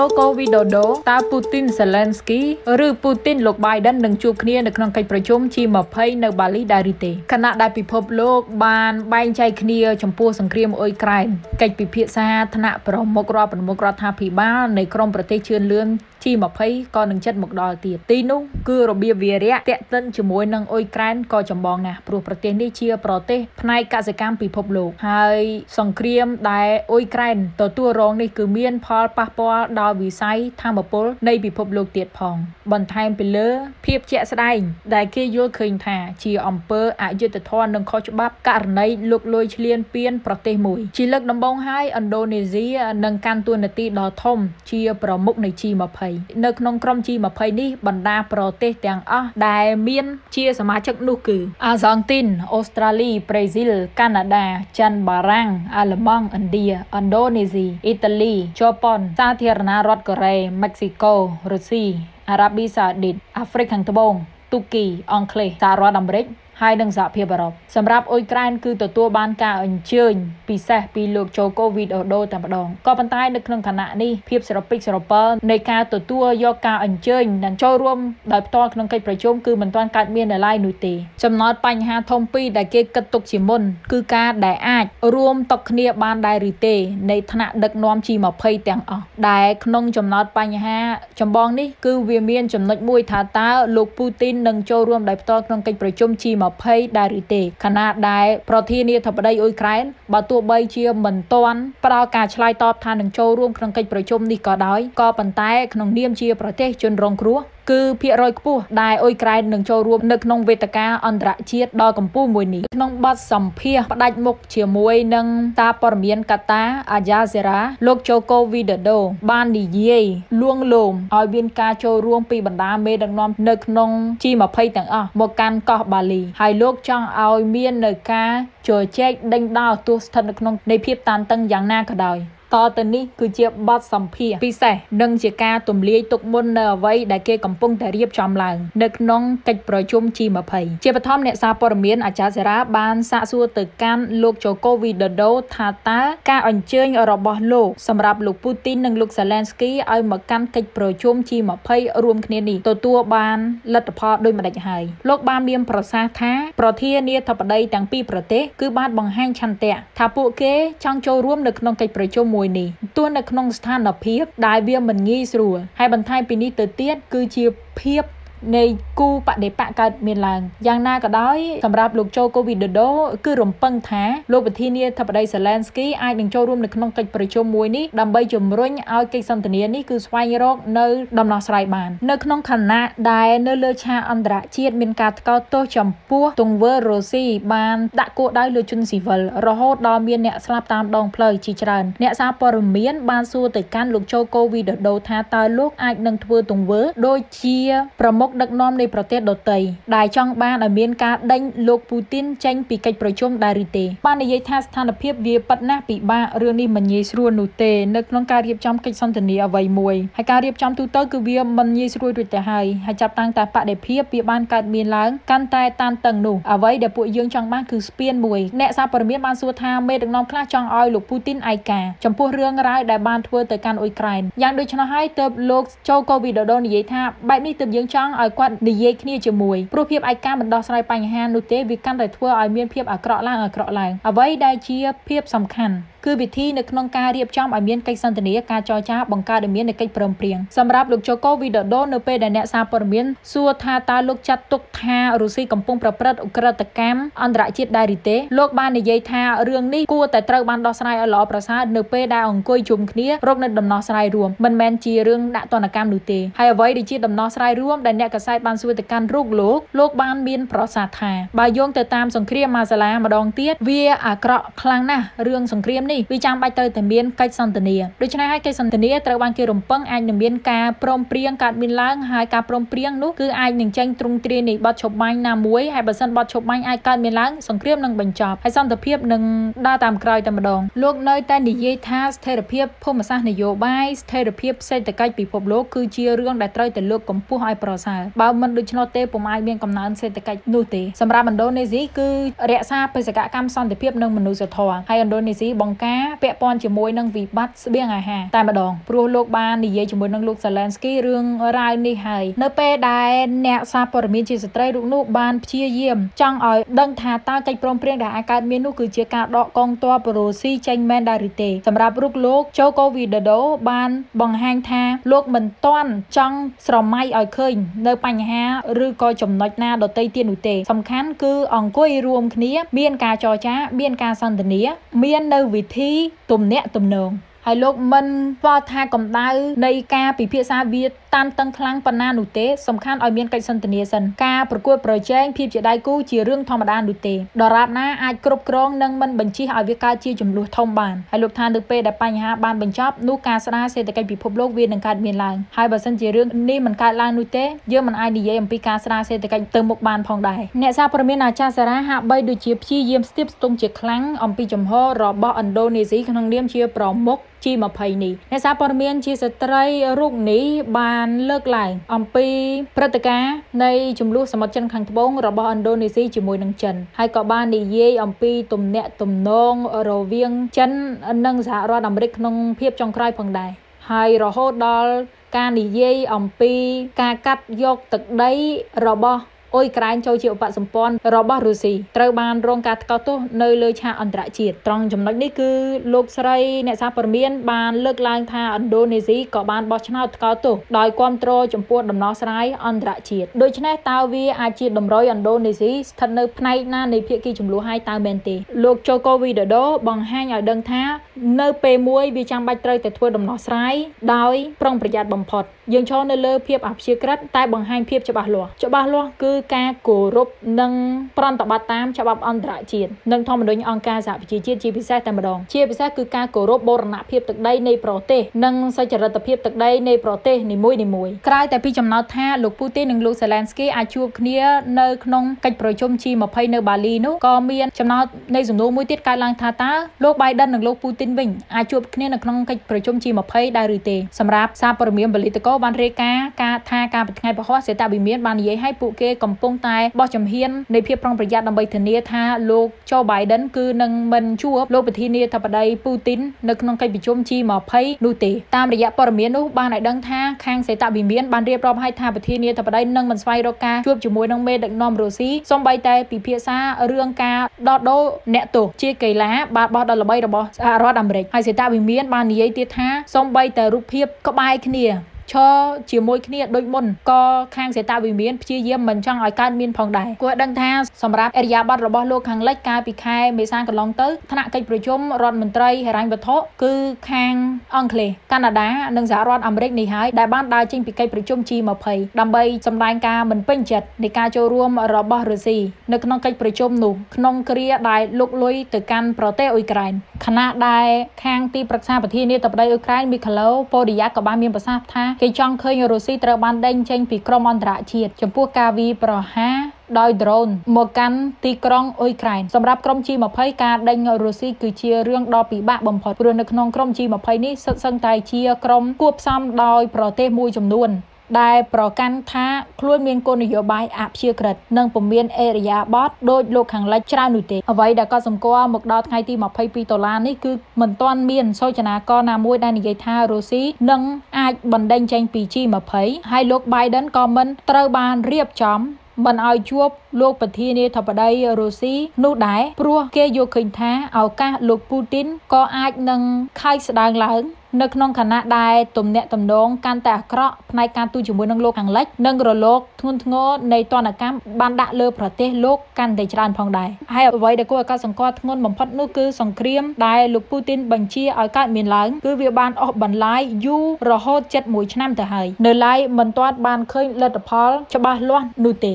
Châu Covid đổ ta Putin Zelensky, rư Putin lục Biden nâng chuộc nia được nâng câyประชุม chi mà pay nợ Bali Darite. Khán giả đại biểu lục ban ban chạy nia trong cuộc xung kích Ukraine, cây bị phía xa thân hạประมกรอบทาผีบ้าในกรมประเทศเชิญเลื่อนchi mà pay còn nâng chất một đòi tiền. Tì nung cứ rồi bia về rẽ tẹt tân chỉ mối nâng Ukraine coi chấm bong nè, proประเทศนี้เชียร์ประเทศภายในการจัดการปีพบโลกให้สังเครียมได้Ukraineต่อตัวรองในคือเมียนพอลปะปอดาววิไซทางมาโพลในปีพบโลกเตียดพองบนไทม์ไปเลอเพียบเจสได้ได้เกี่ยวเคยถ่าเชียร์อมเปอร์อายุตะทอนนงคอจบับการในลุกลอยเฉลียนเปียนประเทศมวยชีเลิกน้ำบองให้อินโดนีเซียนงการตัวนาทีดอทอมเชียร์ประมุกในชีมาภัยนกนงกรมชีมาภัยนี่บรรดาประเทศต่างอ่ะได้เมียนเชียร์สมาชิกนุกืออาร์เจนตินออสเตรเลียบราซิลแคนาดาจันบารังอาลมองอินเดียอินโดนีเซียอิตาลีญี่ปุ่นสาธารณรัฐเกาหลีเม็กซิโกรัสเซียอาหรับซาอุดิอาระแอฟริกาตะวันออกตุรกีอังกฤษสหรัฐอเมริกาhai đơn giản phía bắc. Sầm rạp Ukraine cứ tổ tua ban cả ảnh chơi, vì xe, vì lược châu Covid ở đô tạm đòn. Còn bàn tay được nâng khả nạn đi, phía Serapic nơi cả tổ tua do cả ảnh chơi, nàng cho rôm đại to nâng cây phải chôm cứ mình toàn cạn miên ở lại núi tì. Sầm nói bành hà thông pi đại kê cật tục chỉ môn, cứ cả đại ai, rôm tộc khnia ban đại rì tề, nơi thà nạn được nom chi mà phây tiếng ở. Đại nông sầm nói bành hà sầm bong đi, cứ việt miên sầm nói mui thà ta lục Putin nâng cho rôm đại to nâng cây phải chôm chi màพยดาริเตขณะได้ประเทศนี้ทับได้อุยไครน์บาตัวใบเชียเหมือนตอนประกาศลายตอบทานหนึ่งโจร่วมครั้งการประชุมนี้ก็ได้ก็ปันไตขนมเนียมเชียประเทศจนรองครัวคือเพียรอยกู้ได้อุยไครน์หนึ่งโจร่วมนึกนงเวตกาอันตรเชียดอกกัมพูมวยนี้นงบัดสัมเพียประดับมุกเชียมวยนังตาปรมีนกาตาอาญาเซราโลกโจโกวิดโดบานดีเย่ล่วงลมออยเบียนกาโจร่วมปีบรรดาเมดังนอมนึกนงชีมาพยแต่งอ่ะมการก่อบาลีhai lúc trong ao miên nơi cá chờ chết đánh đao tu thân được nông để phép tàn tăng giang na cả đờiต่อตอนนี้คือเจียบบอสสัมพีพิเศษนังเจียกาตุ่มเลี้ยตกมนเนไว้ได้เกี่ยกับปุ่งแต่เรียบจอมหลังนึกน้องกิจประชุมชีมาภัยเจียปทอมเนี่ยซาปรมีนอาจารย์เสราบานซาซัวตึกการโลกโจโควิดโดทาตาการอัญเชิญอรบโลกสำหรับลูกปูตินนังลูกเซเลนสกี้เอามากันกิจประชุมชีมาภัยรวมคณีนี้ตัวบานลัตพอโดยมาได้หายโลกบานเมียมประสาท้าประเทศเนี่ยทับได้ต่างปีประเทศคือบานบังแห่งชันเตะทาปุเกจังโจร่วมนึกน้องกิจประชุมตัวนักนงสถานอภิบได้เบี้ยมันงี่สรัวให้บรรทัยปีนี้เตอเตียดคือเชียบเพียบในกูปะเดปะกัดเมียนลางยังน่าก็ได้สำหรับลูกโจโควิดโดคือรวมปังท้าโลกประเทศนี้ทับได้เซเลนสกี้ไอ้หนึ่งโจร่วมในขนมกิจประชุมมวยนี้ดำใบจุ่มรุ่งเอากิจสันติเนียนี่คือสวายโรคเนื้อดำนอสไลบานเนื้อขนมขนาดได้เนื้อเลือดชาอันตรเชียดเมียนกาตก็โตจำพัวตรงเวอร์โรซี่บานตะโกได้เลือดจุนสีเวลรอฮอดดอมเมียนเนี่ยสลับตามดองเพลย์จีจันเนี่ยซาปอร์เมียนบานสู้ติดการลูกโจโควิดโดท้าตาลูกไอ้หนึ่งทัวตรงเวอร์โดยเชียประมุขดักน้อมในประเทศดอตเตย์ได้ช่องบ้านอเมริกาดังโลกปูตินแจ้งปีกิจประชุมดาริเตบ้านในยัยท่าสถานเพียบเวียปัตนาปีบ้าเรื่องนี้มันยิ่งรัวนูเตนึกน้องการเรียบจำกิจสันติเนียวัยมวยให้การเรียบจำตุเตอร์คือเวียมันยิ่งรัวดุแต่ให้จับตั้งแต่ปะเดเพียบเวียบ้านการเมียนล้างการตายตันตังหนูเอาไว้เดี๋ยวปุ่ยยื่นช่องบ้านคือสเปียนมวยแนซาปรมีบ้านสัวทาเมดักน้อมคลาช่องออยโลกปูตินไอกาจำพวกเรื่องร้ายได้บ้านทั่วแต่การอุยไกรน์ยังโดยเฉพาะให้เติบโลกโจโควิดโดนยัยท่าใบนี้เติบยื่นช่องไอกว่าในเยคเนียจะมวยโปรเพียบไอการมันดอสไลปัญหานุเตวิการแต่ทั่วไอเมียนเพียบอักเกาะล่างเอาไว้ได้เชียเพียบสำคัญคือวิธีในขนมการเรียบจำไอเมียนกิจสันติเนียการจอจ้าบังการเมียนในกิจเปรมเปรียงสำหรับลูกโจโควิดโดนเปย์ในเนซาปรเมียนสัวทาตาลูกจัดตุกทารูซีกำปงประพฤติอุกฤษกรรมอันตรายจิตได้ริเตโลกบ้านในเยทาเรื่องนี้กู้แต่ตระบันดอสไลอลอประสาทเนเปย์ได้องกุยจุ่มเนียโรคในดำนอสไลรวมมันแมนจีเรื่องด่าตอนกรรมนุเตให้เอาไว้ได้จิตดำนอสไลรวมได้เนกระไซบ้านสุติการรูกโลกบ้านเมียนเพราะสาธาบายงเตตามสงครีมมาซาลามาดองเตียดเวียอักเกาะคลังนะเรื่องสงครีมนี่วิจารณ์ไปเตยแต่เมียนกิจสันติเนียโดยเฉพาะให้กิจสันติเนียตระวันเกี่ยวปังไอหนึ่งเมียนกาปรมเปรียงการบินล้างหายการปรมเปรียงนุคือไอหนึ่งแจงตรงเตียนี่บัดชกไม้นามวยให้บัดซันบัดชกไม้ไอการบินล้างสงครีมหนึ่งบรรจบให้ซ้ำตะเพียบหนึ่งได้ตามกลายแต่มาดองโลกเนยแต่ดิเยทัสเทระเพียบพมศาสนโยบายเทระเพียบเซตกิจปีพบโลกคือเชียเรื่องได้เตยแต่โลกกลมผู้ให้ประสา Bao mình được cho tê bùm ai biên cầm nán sẽ tới cái nô tê. Xem ra Indonesia cứ rẽ xa bây giờ cả cam son để phép nâng mình nuôi thò. Hay Indonesia bóng cá vẽ pon chỉ môi nâng vị bắt biên ngày hà. Tại mà đòn pro lộc ban đi về chỉ môi nâng lộc Zelensky riêng rai này hay. Nơi pe đại nẹt xa bờ miền chỉ tây rụng nô ban chia yếm. Trong ở đăng thà ta cái prom riêng đại cái miền nô cứ chia cả đọ con toa pro si tranh men đại rite. Xem ra pro lộc cho covid đó ban bằng hang tha lộc mình toàn trong sầm mai ở khơi nơi bành hà rư coi chồng nói na đợt tây tiên nụ tề sầm khán cứ ong coi ruộng khía biên ca cho chá biên ca san tần nía miên nơi vị thi tùm nẹt tùm nương hay lúc mình vào thai cầm tay nơi ca bị phía xa việt tam tân khang pan na nụ tề sầm khán ở miên cạnh san tần nía san ca procure project phim chỉ đại cứu chỉ riêng thong mà đan nụ tề đờ rát na ai cướp cướp nâng mình bình chi ở việt ca chi chủng lúa thông bản hay lúc than được pe đã bành hà ban bình chóp nụ ca sa sẽ từ cái bị phốp lốc viên đằng cạnh miên làng hai bà san chỉ riêng ni mình cạnh làng nụ tề giờ mình ai đi về mp ca sa sẽ từ cái từ một bàn phong đài nẹt xa phần miên na cha sa hạ bay được chiếp chi yếm tiếp tung chiếc kháng ông pi chủng ho rọ bọ Indonesia khăn liêm chia prom mốc chi mà phải nỉ nẹt xa phần miên chia sợi trai rục nỉ bànเลิกหลายอมปีประตกาในจุมลูกสมจันคังทบงระบออินโดนีเซียจมวยนังจันให้กบ้านในเย่อมปีตุ่มเนะตุ่มนองโรเวียงจันนังสหรัฐอเมริกนงเพียบจองใครพังได้ให้รอโฮดอลการในเย่อมปีกากัดยกตึกได้ระบอÔi Ukraine cho triệu bạn sầm pon robot Russia trao ban rong cá cao tu nơi lơi cha ăn rạ chìa trong chấm nói đấy cứ lục sợi nẹt xa phần miên ban lực lang tha Indonesia có ban bó channel cao tu đòi control chấm pua đầm nó sợi ăn rạ chìa đôi chân này tao vi ai chìa đầm roi Indonesia thật nơi này na nơi phía kia chấm lúa hai tao bền tì lục cho covid ở đó bằng hai nhà đơn tha nơi pe muối vi trang bay trời tại thua đầm nó sợi đòi prong bạch giặt bầm phật dương cho nơi lơ phía áp chia cắt tai bằng hai phía cho ba lúa cứ ca cổ rộp nâng pran tọa bát tam cho bọc ăn rạ chiên nâng thom đối với ông ca giả vị trí chia pisai tam đòn chia pisai cứ ca cổ rộp bổn nạp hiệp tật đây nay prote nâng sai chật tập hiệp tật đây nay prote này môi này môi cai tại pi chấm nói tha lục Putin nâng lục Zelensky ai chua kia nơi nông cách pro chôm chi mà phay nơi Bali nú có miên chấm nói nay dùng nô môi tiết cai lang tha tá lục Biden nâng lục Putin bình ai chua kia nông cách pro chôm chi mà phay đại rite sầm ráp sa bờ miên Bali tơ có ban rê ca ca tha ca ngày bờ hoa sẽ tạo bị miên ban giấy hai phụ kê bông tai bó chầm hiên nơi phía prong bạch giặt đầm bay thần nia tha lục cho bài đến cứ nâng mình chua lục bạch thiên nia thập ở đây Putin nâng nông cây bị chôm chi mà phây nô tì tam bạch giặt bờ miến nô ban lại đăng tha khang sẽ tạo bị miến ban riêng rom hai tha bạch thiên nia thập ở đây nâng mình xoay đo ca chua chùm môi nông mê đặng nom rô xí xong bay tai bị phía xa riêng ca đo đô nẹt tổ chia cây lá ba bó đo là bay đo rót đầm bạch hai sẽ tạo bị miến ban nia tiết tha xong bay tai rụp hiệp có bay kia nia cho chiều môi kia đôi môn co khang sẽ tạo vì miến chia yếm mình trong ở can miên phòng đài của đăng tha sầm ráp area bắt robot lô khang lách ca bị khai mê sang còn long tới thằng nặng cây bồi chôm ròn mình tây hải anh bật thốt cứ khang Anglê Canada nâng giá ròn Amerik này hái đại ban đại trên bị cây bồi chôm chi mà phầy đầm bay sầm đan ca mình pin chật để ca cho ruom robot rồi gì nâng nong cây bồi chôm nụ nong kia đại lục lối từ can prote Ukraine khả năng đại khang ti bạch sa bạch thiên đi tập đây Ukraine bị khẩn lâu podiya của ba miền bạch sa tha cái trong khơi Russia trở ban đánh tranh bị crom on rạ chiết chấm pua cà vi pro haដោយ drone មកកាន់ទីក្រុងអ៊ុយក្រែនសម្រាប់ក្រុម G20 ការដេញរុស្ស៊ីគឺជារឿងដ៏ពិបាកបំផុតព្រោះនៅក្នុងក្រុម G20 នេះសុទ្ធសឹងតែជាក្រុមគួបផ្សំដោយប្រទេសមួយចំនួនដែលប្រកាន់ថាខ្លួនមានគោលនយោបាយអព្យាក្រឹតនិងពមៀនអេរយាបតដោយលោកខាងលិចច្រើននោះទេអ្វីដែលក៏សម្គាល់មកដល់ថ្ងៃទី22ដុល្លារនេះគឺមិនទាន់មានសូចនាករណាមួយដែលនិយាយថារុស្ស៊ីនឹងអាចបណ្ដេញចេញពី G20 ហើយលោក Biden ក៏មិនត្រូវបានរៀបចំមិនឲ្យជួបលោកប្រធានាធិបតីរុស្ស៊ីនោះដែរព្រោះគេយល់ឃើញថាឱកាសលោក Putin ក៏អាចនឹងខែកស្ដើងឡើងនៅក្នុងគណៈដែរទំនាក់ទំនងកាន់តែអាក្រក់ផ្នែកការទូតជាមួយនឹងលោកខាងលិចនិងរលកធ្ងន់ធ្ងរនៃទណ្ឌកម្មបានដាក់លើប្រទេសលោកកាន់តែច្រើនផងដែរហើយអ្វីដែលគួរឲ្យកត់សម្គាល់ធ្ងន់បំផុតនោះគឺសង្គ្រាមដែលលោកពូទីនបញ្ជាឲ្យកើតមានឡើងគឺវាបានអស់បន្លាយយូររហូត71ឆ្នាំទៅហើយនៅឡើយមិនទាន់បានឃើញលទ្ធផលច្បាស់លាស់នោះទេ